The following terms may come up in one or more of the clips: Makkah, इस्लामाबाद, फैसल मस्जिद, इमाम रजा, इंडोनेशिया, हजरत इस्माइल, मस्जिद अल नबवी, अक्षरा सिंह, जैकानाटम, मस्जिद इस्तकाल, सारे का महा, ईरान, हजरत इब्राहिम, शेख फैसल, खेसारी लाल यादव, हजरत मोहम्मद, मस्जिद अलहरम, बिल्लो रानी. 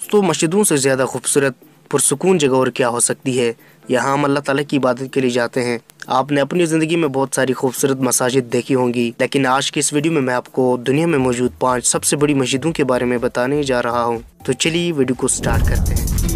दोस्तों, मस्जिदों से ज़्यादा खूबसूरत पुरसकून जगह और क्या हो सकती है। यहाँ हम अल्लाह ताला की इबादत के लिए जाते हैं। आपने अपनी ज़िंदगी में बहुत सारी खूबसूरत मसाजिद देखी होंगी, लेकिन आज की इस वीडियो में मैं आपको दुनिया में मौजूद 5 सबसे बड़ी मस्जिदों के बारे में बताने जा रहा हूँ। तो चलिए वीडियो को स्टार्ट करते हैं।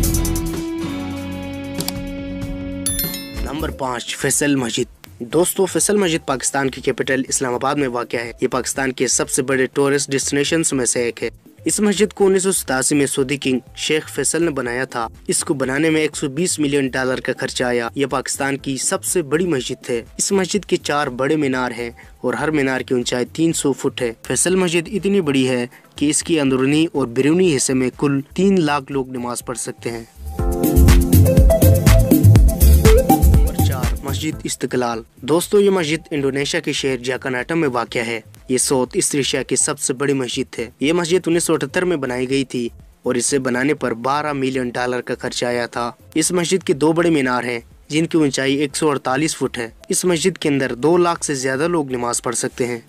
नंबर 5, फैसल मस्जिद। दोस्तों, फैसल मस्जिद पाकिस्तान की कैपिटल इस्लामाबाद में वाक़ है। ये पाकिस्तान के सबसे बड़े टूरिस्ट डेस्टिनेशन में से एक है। इस मस्जिद को 1987 में सऊदी किंग शेख फैसल ने बनाया था। इसको बनाने में 120 मिलियन डॉलर का खर्चा आया। यह पाकिस्तान की सबसे बड़ी मस्जिद है। इस मस्जिद के 4 बड़े मीनार हैं और हर मीनार की ऊंचाई 300 फुट है। फैसल मस्जिद इतनी बड़ी है कि इसकी अंदरूनी और बैरूनी हिस्से में कुल 3 लाख लोग नमाज पढ़ सकते हैं। मस्जिद इस्तकाल। दोस्तों, ये मस्जिद इंडोनेशिया के शहर जैकानाटम में वाक़या है। ये साउथ ईस्ट एशिया की सबसे बड़ी मस्जिद है। ये मस्जिद 1978 में बनाई गई थी और इसे बनाने पर 12 मिलियन डॉलर का खर्चा आया था। इस मस्जिद के 2 बड़े मीनार हैं जिनकी ऊंचाई 148 फुट है। इस मस्जिद के अंदर 2 लाख से ज्यादा लोग नमाज पढ़ सकते हैं।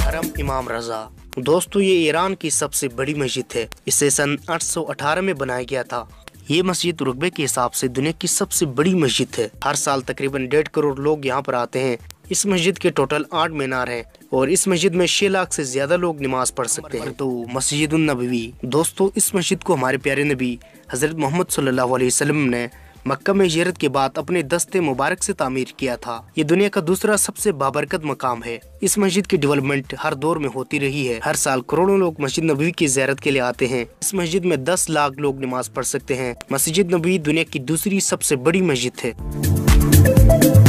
हरम इमाम रजा। दोस्तों, ये ईरान की सबसे बड़ी मस्जिद है। इसे सन 818 में बनाया गया था। ये मस्जिद रुकबे के हिसाब से दुनिया की सबसे बड़ी मस्जिद है। हर साल तकरीबन 1.5 करोड़ लोग यहाँ पर आते हैं। इस मस्जिद के टोटल 8 मीनार हैं और इस मस्जिद में 6 लाख से ज्यादा लोग नमाज पढ़ सकते हैं। तो मस्जिद अल नबवी। दोस्तों, इस मस्जिद को हमारे प्यारे नबी हजरत मोहम्मद सल्लल्लाहु अलैहि वसल्लम ने मक्का में हिजरत के बाद अपने दस्ते मुबारक से तामीर किया था। ये दुनिया का दूसरा सबसे बाबरकत मकाम है। इस मस्जिद की डेवलपमेंट हर दौर में होती रही है। हर साल करोड़ों लोग मस्जिद नबवी की ज़ियारत के लिए आते हैं। इस मस्जिद में 10 लाख लोग नमाज पढ़ सकते हैं। मस्जिद नबवी दुनिया की दूसरी सबसे बड़ी मस्जिद है।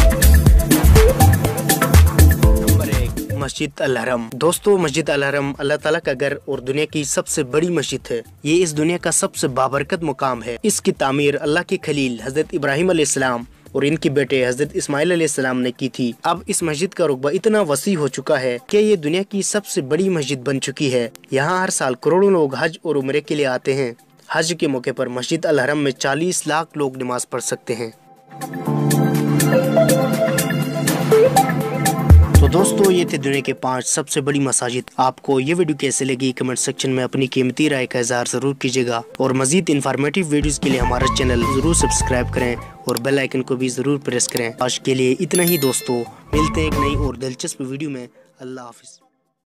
मस्जिद अलहरम। दोस्तों, मस्जिद अलहरम अल्लाह ताला का घर और दुनिया की सबसे बड़ी मस्जिद है। ये इस दुनिया का सबसे बाबरकत मुकाम है। इसकी तामीर अल्लाह के खलील हजरत इब्राहिम अलैहिस्सलाम और इनके बेटे हजरत इस्माइल अलैहिस्सलाम ने की थी। अब इस मस्जिद का रुकबा इतना वसी हो चुका है कि ये दुनिया की सबसे बड़ी मस्जिद बन चुकी है। यहाँ हर साल करोड़ों लोग हज और उम्रे के लिए आते हैं। हज के मौके पर मस्जिद अलहरम में 40 लाख लोग नमाज पढ़ सकते हैं। तो दोस्तों, ये थे दुनिया के 5 सबसे बड़ी मस्जिद। आपको ये वीडियो कैसे लगी, कमेंट सेक्शन में अपनी कीमती राय का इजहार जरूर कीजिएगा और मजीद इन्फॉर्मेटिव वीडियोस के लिए हमारा चैनल जरूर सब्सक्राइब करें और बेल आइकन को भी जरूर प्रेस करें। आज के लिए इतना ही दोस्तों, मिलते हैं एक नई और दिलचस्प वीडियो में। अल्लाह हाफिज।